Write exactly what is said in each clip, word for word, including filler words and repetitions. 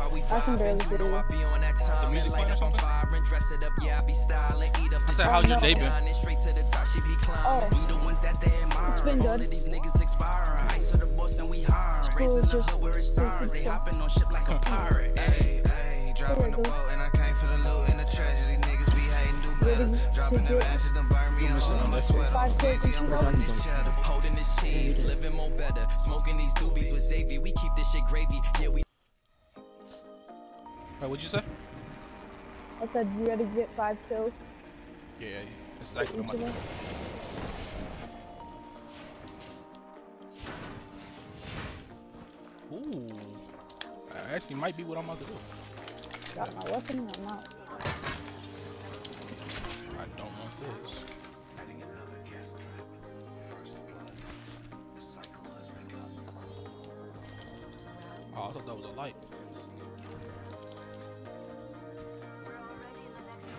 I can barely hear you. I said, how's your day been? Oh. It's been good. School is just super simple. Right, what'd you say? I said you gotta get five kills. Yeah, yeah, that's exactly what I'm doing. Ooh, that actually might be what I'm about to do. Got my weapon or not? I don't want this. Oh, I thought that was a light.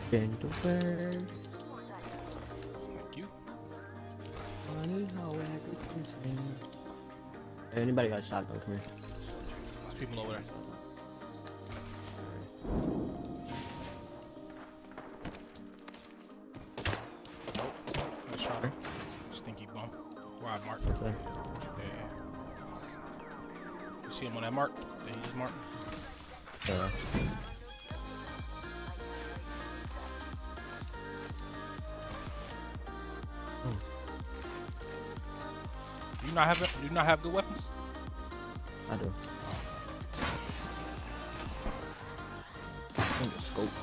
Bend over. Thank you. Funny how everything's in. Hey, anybody got a shotgun? Come here. There's people over there. Nope. Nice shot. Her. Stinky bump. Wide mark. What's that? Yeah. You see him on that mark? Yeah, he's marked. Yeah. Do you not have do you not have good weapons? I do. Oh. In the scope.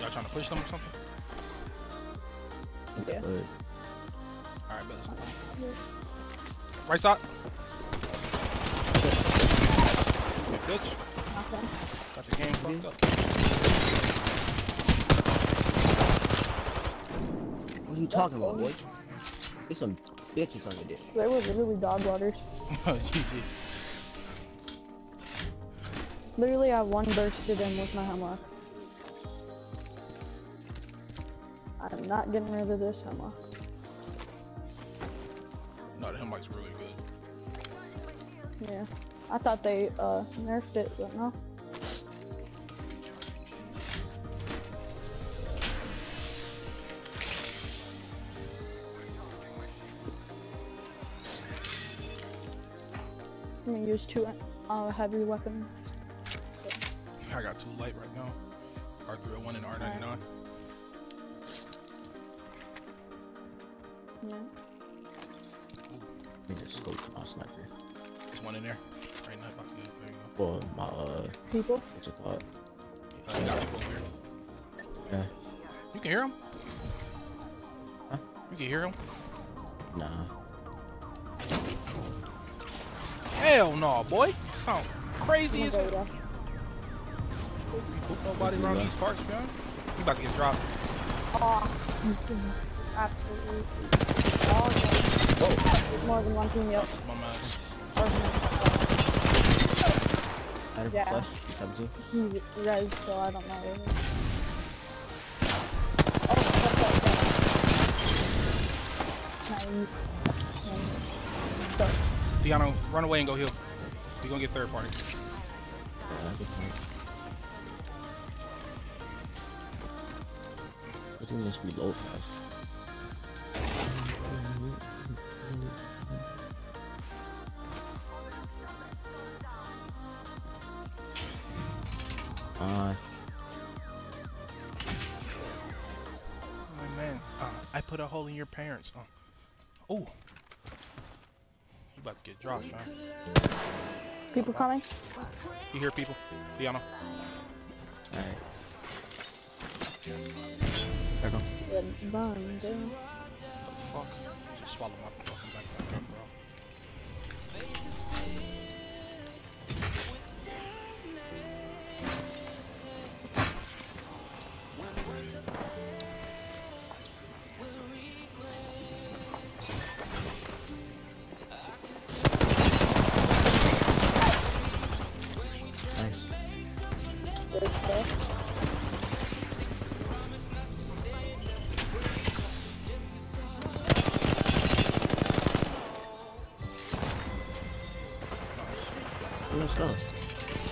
Y'all trying to push them or something? Yeah. Alright, let's go. Yeah. Right side. Good bitch. Okay. Got the game fucked up. What are you talking about, boy? There's some bitches under this. They were literally dog waters. Oh, G G. Literally, I one bursted in with my Hemlock. I'm not getting rid of this Hemlock. No, the Hemlock's really good. Yeah. I thought they uh, nerfed it, but no. I'm gonna use two uh, heavy weapons. I got two light right now. R three oh one and R ninety-nine. Right. Yeah. Let me just scope to my sniper. There's one in there. Right now, about to go. There you go. Well, my, uh... people? What's it called? Uh, you got people over here. Yeah. You can hear them? Huh? You can hear them? Nah. Hell no, boy! How crazy is it? You put nobody around these parts, man. You about to get dropped. Oh, absolutely. Oh, there's more than one team, yep. I had a flush, it's up to. He's red, so I don't know really. Oh, that's okay. Nice. Sorry. Deano, run away and go heal. We're gonna get third party. I think this reload fast. Uh. Oh man, uh, I put a hole in your parents. Oh. Ooh. About to get dropped, man. People coming? You hear people? Deano. Alright. Back on. What the fuck? Just swallow my fucking backpack up, bro. Where's stuff?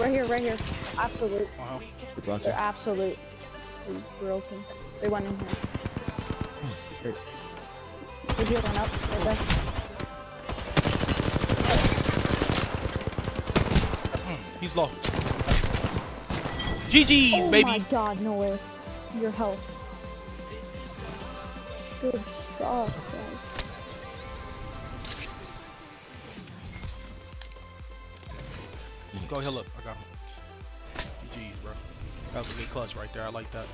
Right here, right here. Absolute. Wow. They're absolute. Broken. They went in here. Oh, great. Did you one up? Right there. Mm, he's low. G G's, oh baby! Oh my god, Noir. Your health. Good stuff, guys. Go hill up, I got him. Jeez, bro. That was a good clutch right there, I like that.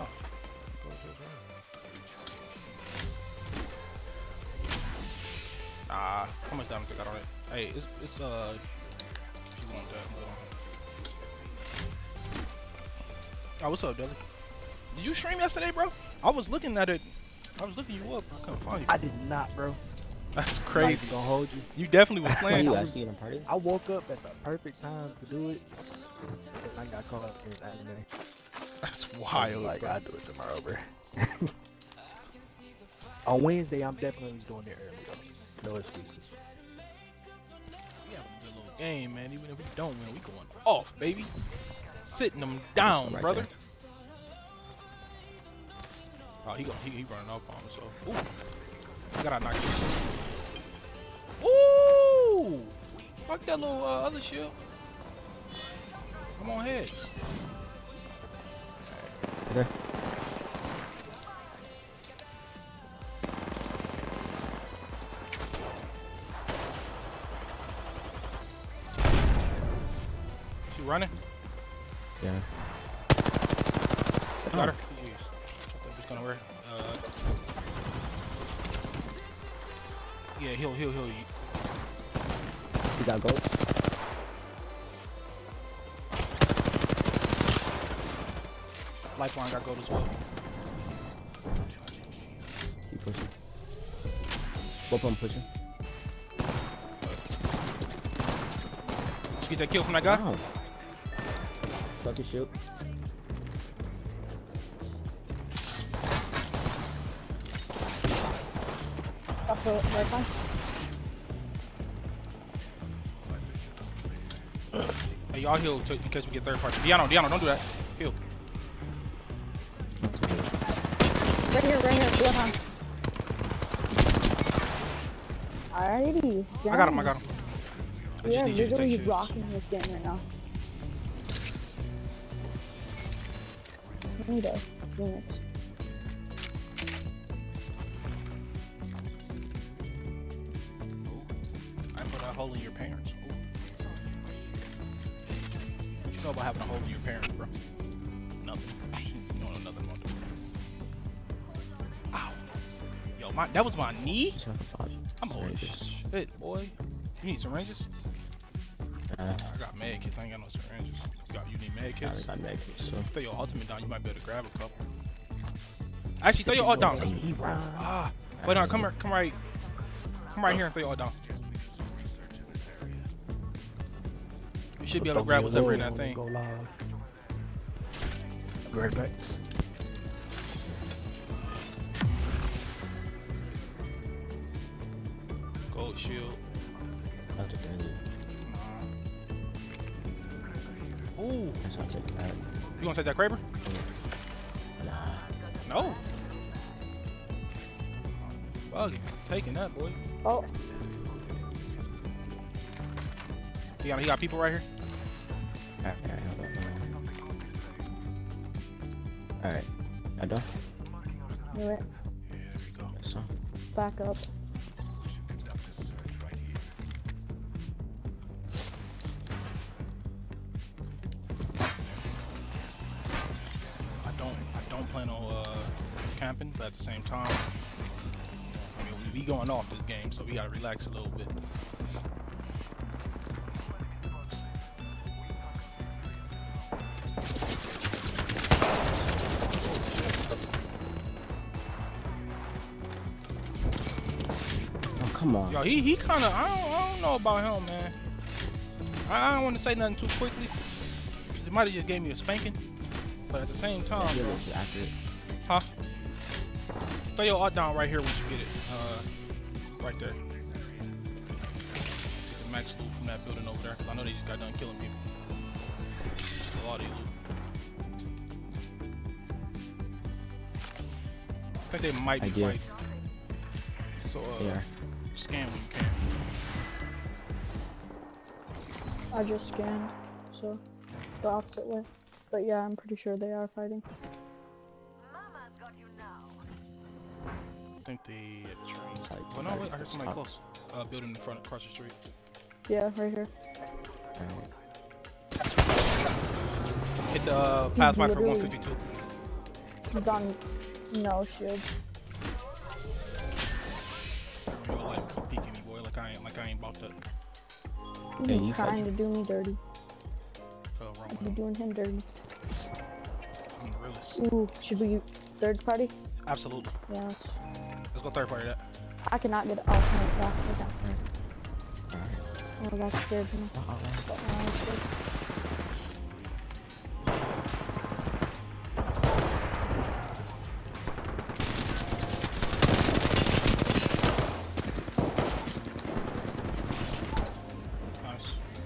Oh. Ah, how much damage I got on it? Hey, it's, it's uh... She want that, but... Oh, what's up, Deli? Did you stream yesterday, bro? I was looking at it. I was looking you up, I couldn't find you. I did not, bro. That's crazy. Gonna hold you. You definitely was playing. You actually in a party? I woke up at the perfect time to do it. I got called up here that day. That's wild. Like bro. I'll do it tomorrow, bro. On Wednesday, I'm definitely doing it early. Though. No excuses. We have a good little game, man. Even if we don't win, we going off, baby. Sitting them down, right brother. There. Oh, he gonna he, he running up on himself. So. Ooh, I gotta knock him. Ooh! Fuck that little uh, other shield. Come on, head. Okay. She running? Yeah. Got oh. her. Jeez. That bitch gonna work. Uh, yeah, he'll he'll heal you. You got gold. Lifeline got gold as well. Keep pushing. What I'm pushing? Did you get that kill from that guy? Wow. Fucking shoot. That's a lifeline. Hey, y'all heal in case we get third party. Deano, Deano, don't do that. Heal. Right here, right here. Blood hunt. Alrighty. Damn. I got him, I got him. I yeah, literally you rocking this game right now. I need a unit. I put a hole in your parents. You know about having a hold of your parents, bro. Nothing. You don't know nothing about that. Ow. Yo, my, that was my knee? I'm holding shit, boy. You need syringes? Uh, I got med kits. I ain't got no syringes. You, got, you need med kits? I got med kits, so. Throw your ultimate down. You might be able to grab a couple. Actually, throw your ult down. Ah. Wait, no. Come, come right. Come right here and throw your ult down. Should be able to grab whatever in that thing. Grapex. Gold shield. Not to Danny. Ooh. That's not taking that. You gonna take that Kraber? Nah. No. Buggy. Taking that, boy. Oh. He got, he got people right here. Alright, alright, hold on. Alright, I done. Do it. Yeah, there we go. Yes, sir. Back up. We should conduct a search right here. I don't, I don't plan on uh, camping, but at the same time, I mean, we be going off this game, so we gotta relax a little bit. Come on. Yo, he, he kind of, I don't, I don't know about him, man. I, I don't want to say nothing too quickly. He might have just gave me a spanking. But at the same time, yeah, bro. Accurate. Huh? Throw your art down right here once you get it. Uh, right there. The max loot from that building over there. I know they just got done killing people. A lot of loot. I think they might I fight. Do. So uh, yeah. Scan when you can. I just scanned, so the opposite way. But yeah, I'm pretty sure they are fighting. Mama's got you now. I think the train. Oh no, wait, I heard somebody close. Uh, building in front, across the street. Yeah, right here. Hit the uh, Pathfinder for one fifty-two. He's on no shield. Yo, like, keep peeking me, boy. Like I ain't, like I ain't about to. Hey, you trying to do me dirty. You're doing him dirty. I'm the realest. Ooh, should we third party? Absolutely. Yeah. Let's go third party that. I cannot get it off my back. Oh, I got scared of him. Uh -oh. Nice.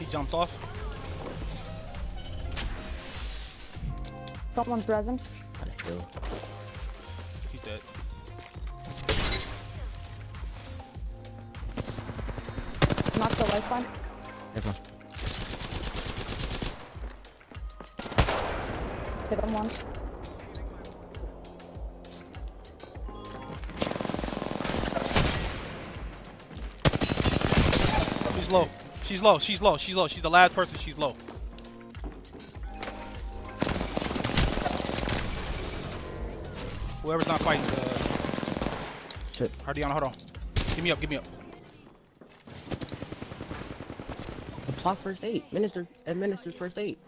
He jumped off. Someone's resin. He's dead. Not the lifeline. Hit him once. She's low. She's low. She's low. She's low. She's the last person. She's low. Whoever's not fighting, uh... shit. Hardiana, hold on. Give me up, give me up. Apply first aid. Minister, administer first aid.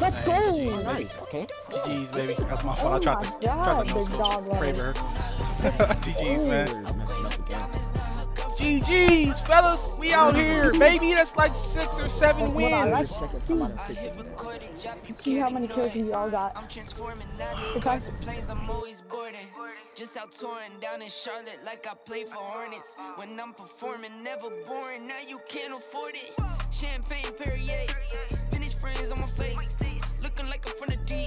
Let's go! Nice, nice, okay. G G's, baby. That's my fault. Oh I tried to... I tried to no-scope. Kraber. G G's, man. G G's, fellas! We out here! Baby, that's like six or seven that's wins! I like. You see how many kills you all got. I'm transforming now these cars and planes, I'm always boarding. Just out touring down in Charlotte like I play for Hornets. When I'm performing, never boring, now you can't afford it. Champagne, Perrier, finished friends on my face. Looking like I'm from the D.